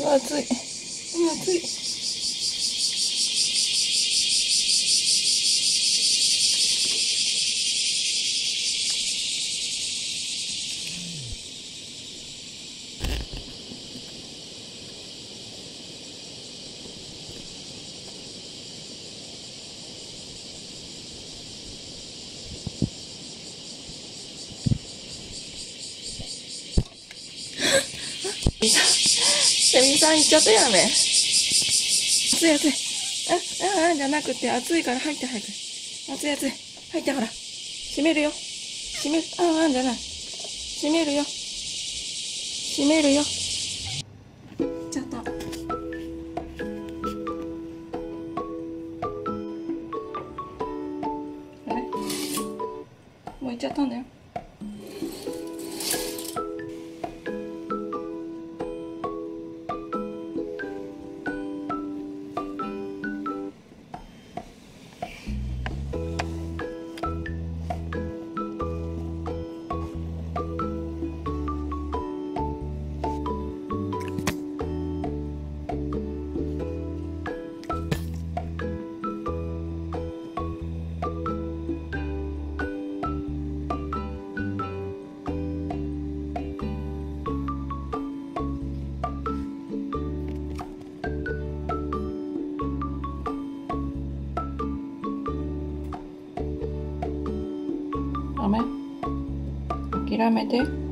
暑い。暑い。セミさん行っちゃったよね。暑い暑い。ああじゃなくて暑いから入って入って。暑い暑い。入ってほら。閉めるよ。閉める。ああじゃない。閉めるよ。閉めるよ。ちょっと。あれ？もう行っちゃったんだよ。諦めて。